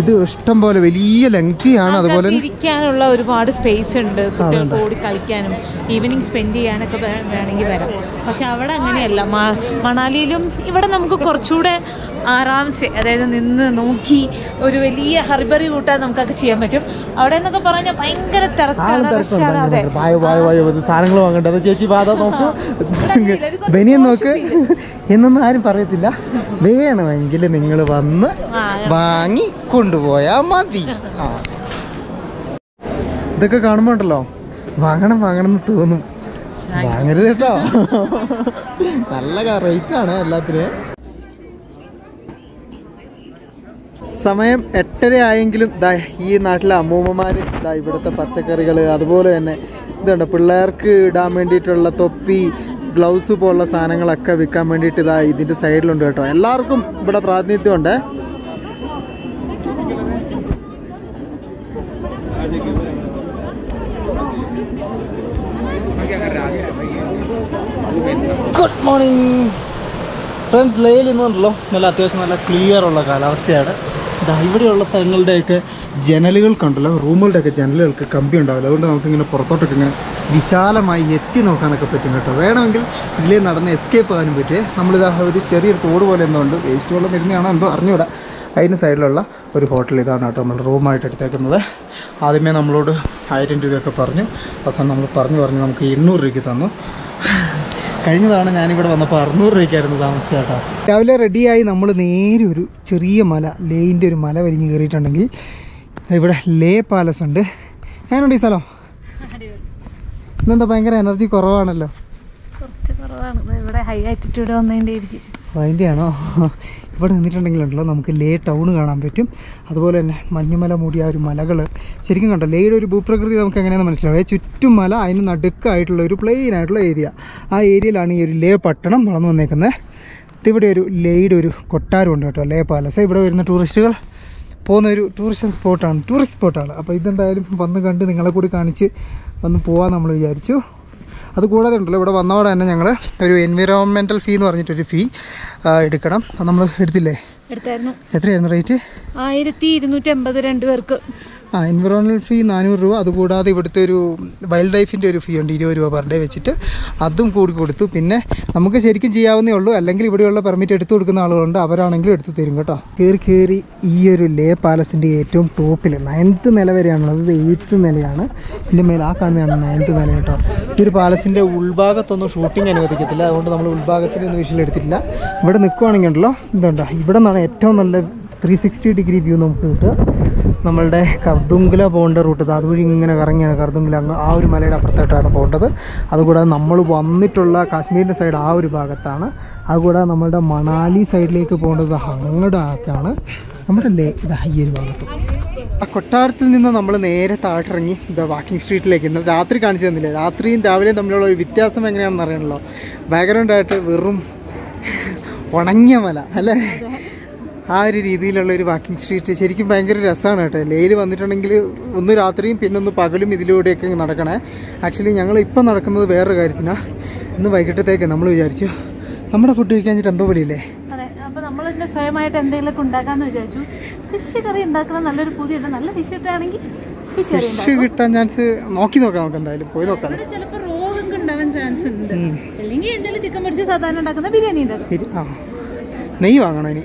ഇത്, ഇഷ്ടം പോലെ വലിയ ലെങ്തിയാണ്. അതുപോലെ ഇരിക്കാനുള്ള ഒരുപാട് സ്പേസ് ഉണ്ട്, കുട്ടികൾക്ക് ഓടി കളിക്കാനും ഈവനിങ് സ്പെൻഡ് ചെയ്യാനൊക്കെ വേണമെങ്കിൽ വരാം. പക്ഷെ അവിടെ അങ്ങനെയല്ല. മണാലിയിലും ഇവിടെ നമുക്ക് കുറച്ചുകൂടെ ആറാംസെ, അതായത് നിന്ന് നോക്കി ഒരു വലിയ ഹർബറി കൂട്ടാൻ നമുക്കൊക്കെ ചെയ്യാൻ പറ്റും. അവിടെ എന്നൊക്കെ പറഞ്ഞാൽ ഭയങ്കര എന്നൊന്നും ആരും പറയത്തില്ല. വേണമെങ്കിൽ നിങ്ങൾ വന്ന് വാങ്ങി കൊണ്ടുപോയാ മതി. ഇതൊക്കെ കാണുമ്പോ ഉണ്ടല്ലോ വാങ്ങണം വാങ്ങണം എന്ന് തോന്നും. വാങ്ങരുത് കേട്ടോ, നല്ല റേറ്റ് ആണ് എല്ലാത്തിനും. സമയം എട്ടര ആയെങ്കിലും ദാ ഈ നാട്ടിലെ അമ്മൂമ്മമാർ ദാ ഇവിടുത്തെ പച്ചക്കറികൾ, അതുപോലെ തന്നെ ഇതുണ്ട് പിള്ളേർക്ക് ഇടാൻ വേണ്ടിയിട്ടുള്ള തൊപ്പി, ഗ്ലൗസ് പോലുള്ള സാധനങ്ങളൊക്കെ വിൽക്കാൻ വേണ്ടിയിട്ട് ഇതാ ഇതിൻ്റെ സൈഡിലുണ്ട് കേട്ടോ. എല്ലാവർക്കും ഇവിടെ പ്രാതിനിധ്യമുണ്ട്. Good morning friends. ലേയിൽ ഇന്നുണ്ടല്ലോ നല്ല അത്യാവശ്യം നല്ല ക്ലിയർ ഉള്ള കാലാവസ്ഥയാണ്. ഇവിടെയുള്ള സ്ഥലങ്ങളുടെയൊക്കെ ജനലുകൾക്കുണ്ടല്ലോ, റൂമുകളുടെയൊക്കെ ജനലുകൾക്ക് കമ്പി ഉണ്ടാവില്ല. അതുകൊണ്ട് നമുക്കിങ്ങനെ പുറത്തോട്ടൊക്കെ ഇങ്ങനെ വിശാലമായി എത്തി നോക്കാനൊക്കെ പറ്റും കേട്ടോ. വേണമെങ്കിൽ ഇതിലേ നടന്ന് എസ്കേപ്പ് ആകാനും പറ്റിയേ. നമ്മളിതാ ഒരു ചെറിയൊരു തോട് പോലെ എന്തോ ഉണ്ട്, വേസ്റ്റ് വെള്ളം വരുന്നതാണോ എന്തോ അറിഞ്ഞുകൂടാ. അതിന് സൈഡിലുള്ള ഒരു ഹോട്ടൽ ഇതാണ് കേട്ടോ നമ്മൾ റൂമായിട്ട് എടുത്തേക്കുന്നത്. ആദ്യമേ നമ്മളോട് ആയിരം രൂപയൊക്കെ പറഞ്ഞു, അവസാനം നമ്മൾ പറഞ്ഞു പറഞ്ഞു നമുക്ക് എണ്ണൂറ് രൂപയ്ക്ക് തന്നു. കഴിഞ്ഞ തവണ ഞാനിവിടെ വന്നപ്പോൾ അറുന്നൂറ് രൂപയ്ക്കായിരുന്നു താമസിച്ച കേട്ടോ. രാവിലെ റെഡിയായി നമ്മൾ നേരെ ഒരു ചെറിയ മല, ലേയിൻ്റെ ഒരു മല വലിഞ്ഞ് കയറിയിട്ടുണ്ടെങ്കിൽ ഇവിടെ ലേ പാലസ് ഉണ്ട്. ഞാനുണ്ട് ഈ സ്ഥലം. ഇന്നെന്താ ഭയങ്കര എനർജി കുറവാണല്ലോ, കുറച്ച് കുറവാണ്. ഇവിടെ ഹൈ ആറ്റിറ്റ്യൂഡ് വന്നതിൻ്റെ ആയിരിക്കും. അതിൻ്റെയാണോ? ഇവിടെ നിന്നിട്ടുണ്ടെങ്കിലുണ്ടല്ലോ നമുക്ക് ലേ ടൗൺ കാണാൻ പറ്റും. അതുപോലെ തന്നെ മഞ്ഞുമല മൂടിയ ഒരു മലകൾ ശരിക്കും കണ്ടോ. ലേയുടെ ഒരു ഭൂപ്രകൃതി നമുക്ക് എങ്ങനെയാണെന്ന് മനസ്സിലാവേ. ചുറ്റും മല, അതിന് നടുക്കായിട്ടുള്ള ഒരു പ്ലെയിൻ ആയിട്ടുള്ള ഏരിയ. ആ ഏരിയയിലാണ് ഈ ഒരു ലേ പട്ടണം വളർന്നു വന്നേക്കുന്നത്. ഇവിടെ ഒരു ലേയുടെ ഒരു കൊട്ടാരമുണ്ട് കേട്ടോ, ലേ പാലസ്. ഇവിടെ വരുന്ന ടൂറിസ്റ്റുകൾ പോകുന്ന ഒരു ടൂറിസ്റ്റ് സ്പോട്ടാണ് ടൂറിസ്റ്റ് സ്പോട്ടാണ് അപ്പോൾ ഇതെന്തായാലും വന്ന് കണ്ട് നിങ്ങളെ കൂടി കാണിച്ച് വന്ന് പോകാൻ നമ്മൾ വിചാരിച്ചു. അതുകൂടാതെ ഉണ്ടല്ലോ ഇവിടെ വന്നവിടെ തന്നെ ഞങ്ങൾ ഒരു എൻവിറോൺമെൻറ്റൽ ഫീ എന്ന് പറഞ്ഞിട്ടൊരു ഫീ എടുക്കണം. അത് നമ്മൾ എടുത്തില്ലേ? എടുത്തായിരുന്നു. എത്രയായിരുന്നു റേറ്റ്? ആയിരത്തി ഇരുന്നൂറ്റി അമ്പത് രണ്ട് പേർക്ക്. ആ എൻവിറോണൽ ഫീ നാനൂറ് രൂപ. അതുകൂടാതെ ഇവിടുത്തെ ഒരു വൈൽഡ് ലൈഫിൻ്റെ ഒരു ഫീ ഉണ്ട്, ഇരുപത് രൂപ പെർ ഡേ വെച്ചിട്ട്. അതും കൂടി കൊടുത്തു. പിന്നെ നമുക്ക് ശരിക്കും ചെയ്യാവുന്നേ ഉള്ളൂ, അല്ലെങ്കിൽ ഇവിടെയുള്ള പെർമിറ്റ് എടുത്തു കൊടുക്കുന്ന ആളുകളുണ്ട്, അവരാണെങ്കിലും എടുത്തു തരും കേട്ടോ. കയറി കയറി ഈ ഒരു ലേ പാലസിൻ്റെ ഏറ്റവും ടോപ്പിൽ നയൻത്ത് നില വരെയാണുള്ളത്. ഇത് എയ്ത്ത് നിലയാണ്. ഇതിൻ്റെ മേലെ ആ കാണുന്നതാണ് നയൻത്ത് നില കേട്ടോ. ഈ ഒരു പാലസിൻ്റെ ഉൾഭാഗത്തൊന്നും ഷൂട്ടിംഗ് അനുവദിക്കത്തില്ല, അതുകൊണ്ട് നമ്മൾ ഉൾഭാഗത്തിൻ്റെ ഒന്നും വിഷയിലെടുത്തിട്ടില്ല. ഇവിടെ നിൽക്കുവാണെങ്കിൽ ഉണ്ടല്ലോ ഇതുണ്ടോ, ഇവിടെ നിന്നാണ് ഏറ്റവും നല്ല ത്രീ സിക്സ്റ്റി ഡിഗ്രി വ്യൂ നമുക്ക് കിട്ടുക. നമ്മളുടെ കർദുംഗല പോകേണ്ട റൂട്ട് അതുവഴി ഇങ്ങനെ കറങ്ങിയാണ് കർദുംഗല. അങ്ങ് ആ ഒരു മലയുടെ അപ്പുറത്തായിട്ടാണ് പോകേണ്ടത്. അതുകൂടാതെ നമ്മൾ വന്നിട്ടുള്ള കാശ്മീരിൻ്റെ സൈഡ് ആ ഒരു ഭാഗത്താണ്. അതുകൂടാതെ നമ്മളുടെ മണാലി സൈഡിലേക്ക് പോകേണ്ടത് അങ്ങടാക്കാണ്. നമ്മുടെ ലേ ഇത് ഈ ഒരു ഭാഗത്ത് ആ കൊട്ടാരത്തിൽ നിന്ന് നമ്മൾ നേരെ താഴ്ത്തിറങ്ങി ഇതാ വാക്കിംഗ് സ്ട്രീറ്റിലേക്ക്. ഇന്ന് രാത്രി കാണിച്ചു തന്നില്ല, രാത്രിയും രാവിലെയും തമ്മിലുള്ള ഒരു വ്യത്യാസം എങ്ങനെയാണെന്ന് അറിയണല്ലോ. ബാക്ക്ഗ്രൗണ്ടായിട്ട് വെറും ഉണങ്ങിയ മല അല്ലേ, ആ ഒരു രീതിയിലുള്ള ഒരു വാക്കിംഗ് സ്ട്രീറ്റ്. ശരിക്കും ഭയങ്കര രസമാണ് കേട്ടോ. ലേയിൽ വന്നിട്ടുണ്ടെങ്കിൽ ഒന്ന് രാത്രിയും പിന്നൊന്ന് പകലും ഇതിലൂടെയൊക്കെ നടക്കണേ. ആക്ച്വലി ഞങ്ങൾ ഇപ്പം നടക്കുന്നത് വേറൊരു കാര്യത്തിനാണ്. ഇന്ന് വൈകിട്ടത്തേക്ക് നമ്മൾ വിചാരിച്ചു നമ്മുടെ ഫുഡ് കഴിക്കാൻ വെച്ചിട്ട് എന്തോ പോലെയില്ലേ. അതെ, അപ്പോൾ നമ്മൾ ഇതിൻ്റെ സ്വയമായിട്ട് എന്തെങ്കിലുമൊക്കെ ഉണ്ടാക്കാമെന്ന് വിചാരിച്ചു. ഫിഷ് കറി ഉണ്ടാക്കുന്ന നല്ലൊരു പുതിയ നല്ല ഫിഷ് കിട്ടുകയാണെങ്കിൽ ഫിഷ് കിട്ടാൻ ചാൻസ് നോക്കി നോക്കാം. നമുക്ക് എന്തായാലും പോയി നോക്കാം. ചിലപ്പോൾ റോവൊക്കെ ഉണ്ടാവാൻ ചാൻസ് ഉണ്ട്, അല്ലെങ്കിൽ എന്തെങ്കിലും ചിക്കൻ പൊടിച്ച് സാധാരണ ഉണ്ടാക്കുന്ന ബിരിയാണി ഉണ്ടാക്കും. ആ നെയ്യ് വാങ്ങണം ഇനി.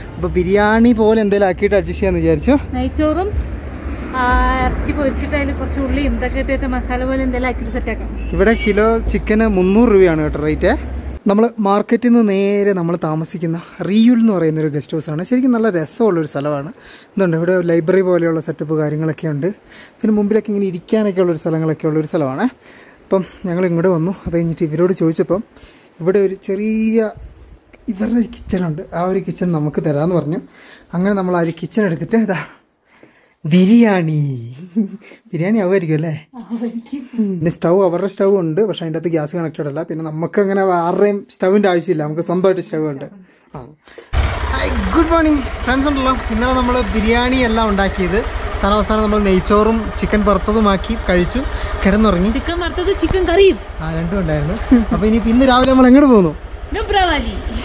അപ്പോൾ ബിരിയാണി പോലെ എന്തെങ്കിലും ആക്കിയിട്ട് അഡ്ജസ്റ്റ് ചെയ്യാമെന്ന് വിചാരിച്ചു. നെയ്ച്ചോറും ഇറച്ചി പൊരിച്ചിട്ട് അതിൽ കുറച്ച് ഉള്ളിയും ഇതൊക്കെ ഇട്ടിട്ട് മസാല പോലെ എന്തെങ്കിലും ആക്കിയിട്ട് സെറ്റ് ആക്കാം. ഇവിടെ കിലോ ചിക്കന് മുന്നൂറ് രൂപയാണ് കേട്ടോ റേറ്റ്. നമ്മൾ മാർക്കറ്റിൽ നിന്ന് നേരെ നമ്മൾ താമസിക്കുന്ന റീയുൽ എന്ന് പറയുന്നൊരു ഗസ്റ്റ് ഹൗസാണ്. ശരിക്കും നല്ല രസമുള്ളൊരു സ്ഥലമാണ്. എന്തുണ്ട് ഇവിടെ ലൈബ്രറി പോലെയുള്ള സെറ്റപ്പ് കാര്യങ്ങളൊക്കെ ഉണ്ട്. പിന്നെ മുമ്പിലൊക്കെ ഇങ്ങനെ ഇരിക്കാനൊക്കെ ഉള്ളൊരു സ്ഥലങ്ങളൊക്കെ ഉള്ളൊരു സ്ഥലമാണ്. അപ്പം ഞങ്ങൾ ഇങ്ങോട്ട് വന്നു. അത് കഴിഞ്ഞിട്ട് ഇവരോട് ചോദിച്ചപ്പം ഇവിടെ ഒരു ചെറിയ ഇവരുടെ കിച്ചണുണ്ട്, ആ ഒരു കിച്ചൺ നമുക്ക് തരാമെന്ന് പറഞ്ഞു. അങ്ങനെ നമ്മൾ ആ ഒരു കിച്ചൺ എടുത്തിട്ട് ഇതാ Biryani. Biryani is a stove. Our stove is connected to gas. We have a stove in the stove. Hi, good morning, friends. We have biryani. We have chicken parthadu. Chicken parthadu, chicken curry.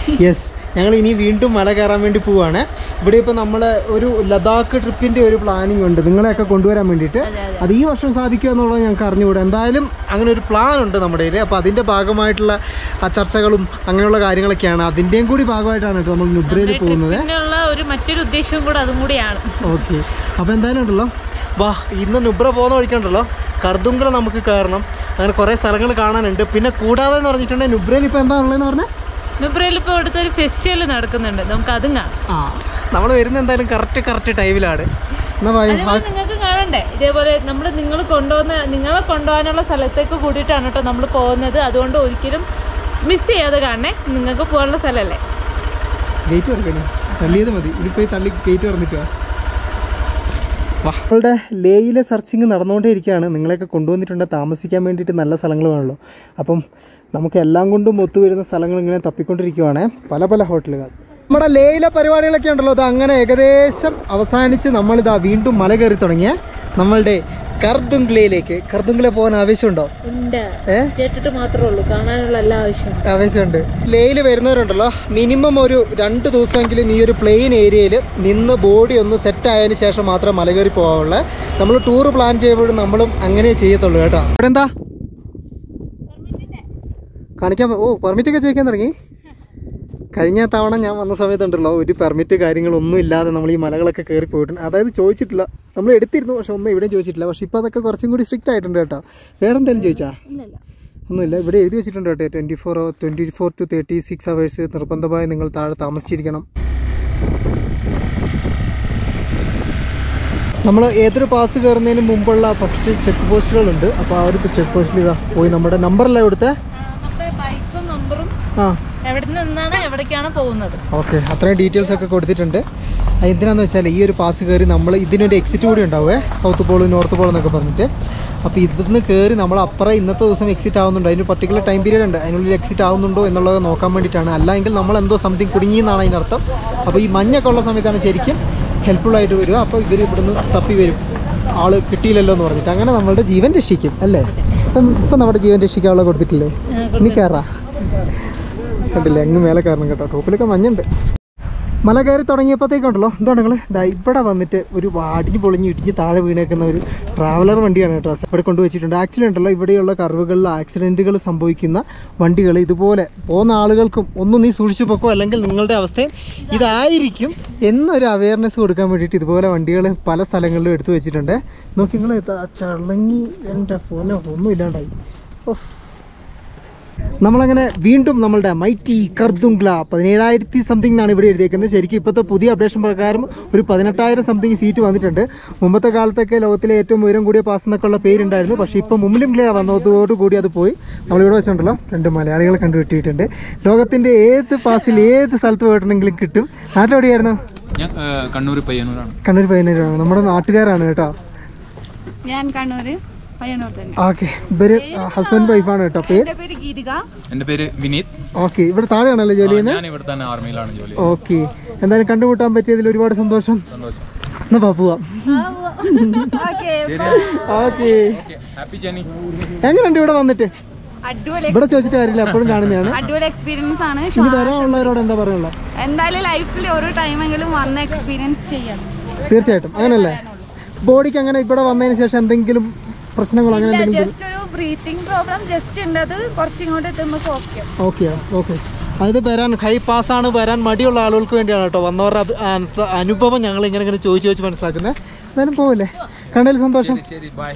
Yes. Yes. We are going to Malagaramente. But we are planning a Ladakh trip. We are planning a Ladakh trip. We are planning a Ladakh trip. We are planning a Ladakh trip. We are planning a Ladakh trip. We We have a festival in the festival. We have a correct correct time. We have a correct നമുക്ക് എല്ലാം കൊണ്ടും ഒത്തു വരുന്ന സ്ഥലങ്ങൾ ഇങ്ങനെ തപ്പിക്കൊണ്ടിരിക്കുകയാണ് പല പല ഹോട്ടലുകൾ നമ്മുടെ ലേയില പരിപാടികളൊക്കെ ഉണ്ടല്ലോ അത് അങ്ങനെ ഏകദേശം അവസാനിച്ച് നമ്മൾ ഇതാ വീണ്ടും മല കയറി തുടങ്ങിയ നമ്മളുടെ കർദുംഗ്ലയിലേക്ക് കർദുംഗ്ല പോകാൻ ആവേശമുണ്ടോ ഉണ്ട് കേട്ടിട്ട് മാത്രമേ ഉള്ളൂ കാണാനുള്ള എല്ലാ ആവേശമുണ്ട് ആവേശമുണ്ട് ലേയില വരുന്നവരുണ്ടല്ലോ മിനിമം ഒരു രണ്ട് ദിവസമെങ്കിലും ഈ ഒരു പ്ലെയിൻ ഏരിയയിൽ നിന്ന് ബോഡി ഒന്ന് സെറ്റ് ആയതിനു ശേഷം മാത്രം മല കയറി പോകാവുള്ളൂ നമ്മൾ ടൂർ പ്ലാൻ ചെയ്യുമ്പോൾ നമ്മളും അങ്ങനെ ചെയ്യത്തുള്ളൂ കേട്ടോ ഇവിടെ എന്താ Oh, permit a chicken again? Karina Tavan, Yaman Summit under law, it permitted guiding Lumilla than only Malagalaka Kerput. Other Choichitla, number edited no show me Choichitla, Shipa the Korsingo district tight under data. Where and then Joja? No, every day sit under twenty four or twenty four to thirty six hours, Rapandaba and Ningle Thomas Chiriganum. നമ്മൾ ഏതൊരു pass കയറുന്നതിന് മുമ്പുള്ള first check പോസ്റ്റുകളുണ്ട് അപ്പോൾ ആ ഒരു check പോസ്റ്റിൽ ഇതാ പോയി നമ്മുടെ നമ്പർ അല്ലേ കൊടുത്തേ നമ്മുടെ ബൈക്കും നമ്പറും ആ എവിടെ നിന്നാണ് എവിടേക്കാണ് പോകുന്നത് ഓക്കേ അത്രേ ഡീറ്റെയിൽസ് ഒക്കെ കൊടുത്തിട്ടുണ്ട് എന്തിനാണെന്ന് വെച്ചാൽ ഈ ഒരു പാസ് കയറി നമ്മൾ ഇതിനൊരു എക്സിറ്റ് കൂടി ഉണ്ടാവേ സൗത്ത് പോൾ നോർത്ത് പോൾ എന്നൊക്കെ പറഞ്ഞിട്ട് അപ്പോൾ ഇതിന്ന് കയറി നമ്മൾ അപ്പുറ ഇന്നത്തെ ദിവസം എക്സിറ്റ് ആവുന്നുണ്ട് അതിന് പർട്ടിക്കുലർ ടൈം പീരീഡ് ഉണ്ട് അതിനുള്ളിൽ എക്സിറ്റ് ആവുന്നുണ്ടോ എന്നുള്ളത് നോക്കാൻ വേണ്ടിയിട്ടാണ് അല്ലെങ്കിൽ നമ്മൾ എന്തോ സംതിങ് കുടുങ്ങി എന്നാണ് അതിനർത്ഥം അപ്പോൾ ഈ മഞ്ഞൊക്കെ ഉള്ള സമയത്താണ് ശരിക്കും Helpful light over up, very good tapi very all a kitty alone or the Tangana numbered a given to Shiki. Ale, Panama given to Shikala got the clay. Nicara Malacaraca, hopefully come on. Malagari Tornapathe control, Donagla, the Ipata on the Tadi Bolin, you teach Tara Vinakan, traveler and Dianatas, but conduit and accident like Carvagala, accidental Samboikina, Vantigala, the Pole, one Alagal, only Surshipako, Langal, Ningle Davastain, either Iricum, in awareness would come to the Bola and deal of Palace Salangal to each other, looking like the Charlangi and a phone of Homiland. Namalagana Vindum Namalda, Mighty, Kardungla, Panera, something not every day can the Seriki Pata Pudi, Abdation Bargaram, Ripadanatire, something feet on the tender, Mumata Galtaka, Othletum, Murangudia, Pasanakola, Parent, Shipa, Mumlim Glavano, to Gudia the Poi, Amluda Central, and the Malayagal country tender. Logathin the eighth, Pasil eighth, Salto, and Linkitum, Hatodierna Kanuri Payanura. Kanuri Payanura, number an article and a top. Yan Kanuri. Okay, husband wife on top. My name is Geethika. My name is Vinith. Okay, where are you? I am in army. Okay, and then come to Uttam Patti. There are some dosham. No, Babu. Okay. Okay. Happy journey. How are you doing today? Addual. What are you doing? I am doing. Addual experience. I am. You are online or on the road? In my life, every time I get one experience. Dear Chatham, I am not. Body, I am not. But I am doing something. Just a breathing problem, just another portion of the Okay, okay. Either Baran, Kai Pasano, Baran, Madiola, Lulko, and Nora and Anupa, Yangling, and Choichu, and Sakana. Then Pole. Candles and Pasha. Bye.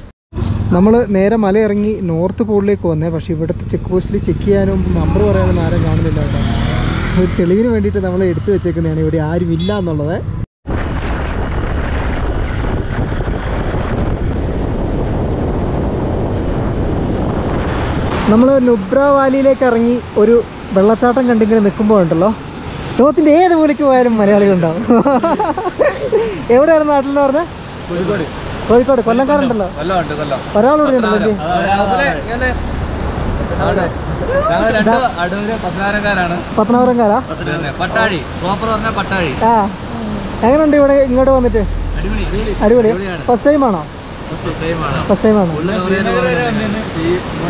Namala, Nera Malayangi, North Poleko, never she would check closely, Chikia, and Mambo, and Arangan. With Telegram, it is a Malay to check in anybody. I will not. We are in the Nubra Valley. We are in the Nubra Valley. We are in the Nubra Valley. We are in the Nubra Valley. We are in the Nubra Valley. Kozhikode കൊല്ലക്കാരുണ്ടല്ലോ ഒരാളോട് പത്തനാപുരംകാരാ പട്ടാഴി പട്ടാഴി ആ എങ്ങനെയുണ്ട് ഇവിടെ ഇങ്ങോട്ട് വന്നിട്ട് അടിപൊളി first time ആണോ first time ആണ്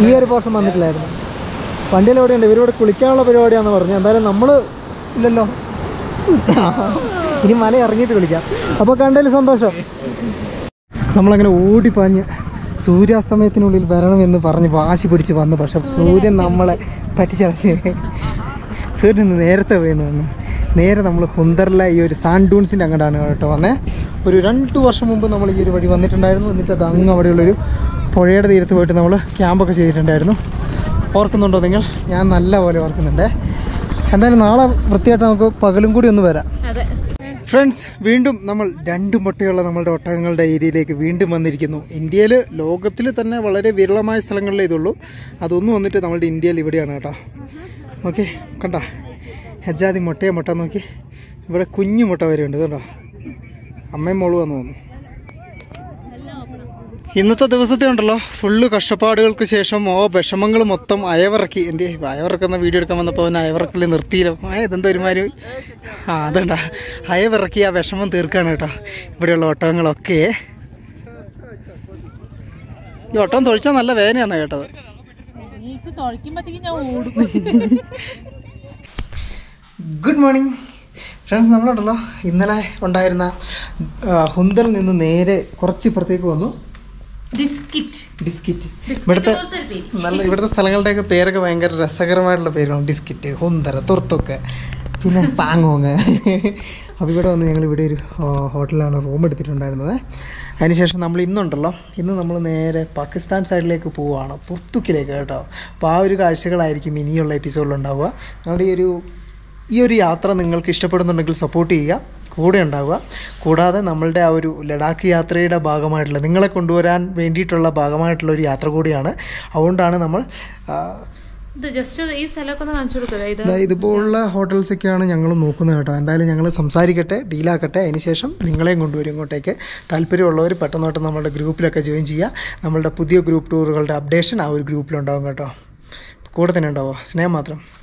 ഈ ഒരു പോർഷൻ വന്നിട്ടില്ലായിരുന്നു വണ്ടിയിൽ എവിടെയുണ്ട് ഇവരോട് കുളിക്കാനുള്ള പരിപാടിയാണെന്ന് പറഞ്ഞു എന്തായാലും നമ്മള് ഇല്ലല്ലോ ഇനി മല ഇറങ്ങിയിട്ട് കുളിക്കാം അപ്പോൾ കണ്ടതിൽ സന്തോഷം നമ്മളങ്ങനെ ഓടിപ്പാഞ്ഞ് സൂര്യാസ്തമയത്തിനുള്ളിൽ വരണമെന്ന് പറഞ്ഞ് വാശി പിടിച്ച് വന്നു പക്ഷെ സൂര്യൻ നമ്മളെ പറ്റിച്ചടച്ച് സൂര്യൻ നേരത്തെ വീണ് വന്നു നേരെ നമ്മൾ കുന്തറിലെ ഈ ഒരു സാൻഡൂൺസിൻ്റെ അങ്ങോട്ടാണ് കേട്ടോ വന്നേ ഒരു രണ്ട് വർഷം മുമ്പ് നമ്മൾ ഈ ഒരു വഴി വന്നിട്ടുണ്ടായിരുന്നു എന്നിട്ട് അത് അങ്ങ് അവിടെയുള്ളൊരു പുഴയുടെ തീരത്ത് പോയിട്ട് നമ്മൾ ക്യാമ്പൊക്കെ ചെയ്തിട്ടുണ്ടായിരുന്നു ഓർക്കുന്നുണ്ടോ നിങ്ങൾ ഞാൻ നല്ല പോലെ ഓർക്കുന്നുണ്ട് എന്തായാലും നാളെ വൃത്തിയായിട്ട് നമുക്ക് പകലും കൂടി ഒന്ന് വരാം ഫ്രണ്ട്സ് വീണ്ടും നമ്മൾ രണ്ട് മുട്ടയുള്ള നമ്മളുടെ ഒട്ടകങ്ങളുടെ ഏരിയയിലേക്ക് വീണ്ടും വന്നിരിക്കുന്നു ഇന്ത്യയിൽ ലോകത്തിൽ തന്നെ വളരെ വിരളമായ സ്ഥലങ്ങളിലേ ഇതുള്ളൂ അതൊന്നും വന്നിട്ട് നമ്മളുടെ ഇന്ത്യയിൽ ഇവിടെയാണ് കേട്ടോ ഓക്കെ കണ്ട ഹജാതി മുട്ടയെ മുട്ട നോക്കി ഇവിടെ കുഞ്ഞു മുട്ട വരെ ഉണ്ട് കേട്ടോ അമ്മയും മോളുവാന്ന് തോന്നുന്നു ഇന്നത്തെ ദിവസത്തെ ഉണ്ടല്ലോ ഫുള്ള് കഷ്ടപ്പാടുകൾക്ക് ശേഷം ഓ വിഷമങ്ങൾ മൊത്തം അയവിറക്കി എന്ത് അയവിറക്കുന്ന വീഡിയോ എടുക്കാൻ വന്നപ്പോൾ അവൻ അയവിറക്കൽ നിർത്തിയില്ല ഇതെന്താ ഒരുമാതിരി ആ അതുണ്ടാ അയവിറക്കി ആ വിഷമം തീർക്കാണ് കേട്ടോ ഇവിടെയുള്ള ഒട്ടകങ്ങളൊക്കെ ഈ ഒട്ടകം തൊഴിച്ചാൽ നല്ല വേദനയാണ് കേട്ടത് ഗുഡ് മോർണിംഗ് ഫ്രണ്ട്സ് നമ്മളുണ്ടല്ലോ ഇന്നലെ ഉണ്ടായിരുന്ന ഹുന്തറിൽ നിന്ന് നേരെ കുറച്ച് ഇപ്പുറത്തേക്ക് വന്നു ബിസ്കിറ്റ് ബിസ്കിറ്റ് ഇവിടുത്തെ നല്ല ഇവിടുത്തെ സ്ഥലങ്ങളുടെയൊക്കെ പേരൊക്കെ ഭയങ്കര രസകരമായിട്ടുള്ള പേരാണ് ബിസ്കിറ്റ് ഹുന്തറ തുർത്തുക്ക് പിന്നെ പാങ്ങോങ് അപ്പോൾ ഇവിടെ വന്ന് ഞങ്ങൾ ഇവിടെ ഒരു ഹോട്ടലിലാണ് റൂം എടുത്തിട്ടുണ്ടായിരുന്നത് അതിനുശേഷം നമ്മൾ ഇന്നുണ്ടല്ലോ ഇന്ന് നമ്മൾ നേരെ പാകിസ്ഥാൻ സൈഡിലേക്ക് പോവുകയാണ് തുർത്തുക്കിലേക്ക് കേട്ടോ അപ്പോൾ ആ ഒരു കാഴ്ചകളായിരിക്കും ഇനിയുള്ള എപ്പിസോഡിലുണ്ടാവുക ഞങ്ങളുടെ ഈ ഒരു ഈ ഒരു യാത്ര നിങ്ങൾക്ക് ഇഷ്ടപ്പെടുന്നുണ്ടെങ്കിൽ സപ്പോർട്ട് ചെയ്യുക കൂടെ ഉണ്ടാവുക കൂടാതെ നമ്മളുടെ ആ ഒരു ലഡാക്ക് യാത്രയുടെ ഭാഗമായിട്ടുള്ള നിങ്ങളെ കൊണ്ടുവരാൻ വേണ്ടിയിട്ടുള്ള ഭാഗമായിട്ടുള്ള ഒരു യാത്ര കൂടിയാണ് അതുകൊണ്ടാണ് നമ്മൾ ഇതുപോലുള്ള ഹോട്ടൽസൊക്കെയാണ് ഞങ്ങൾ നോക്കുന്നത് കേട്ടോ എന്തായാലും ഞങ്ങൾ സംസാരിക്കട്ടെ ഡീലാക്കട്ടെ അതിനുശേഷം നിങ്ങളെയും കൊണ്ടുവരും ഇങ്ങോട്ടേക്ക് താല്പര്യമുള്ളവർ പെട്ടെന്നോട്ട് നമ്മുടെ ഗ്രൂപ്പിലൊക്കെ ജോയിൻ ചെയ്യുക നമ്മളുടെ പുതിയ ഗ്രൂപ്പ് ടൂറുകളുടെ അപ്ഡേഷൻ ആ ഒരു ഗ്രൂപ്പിലുണ്ടാകും കേട്ടോ കൂടെ തന്നെ ഉണ്ടാവുക സ്നേഹം മാത്രം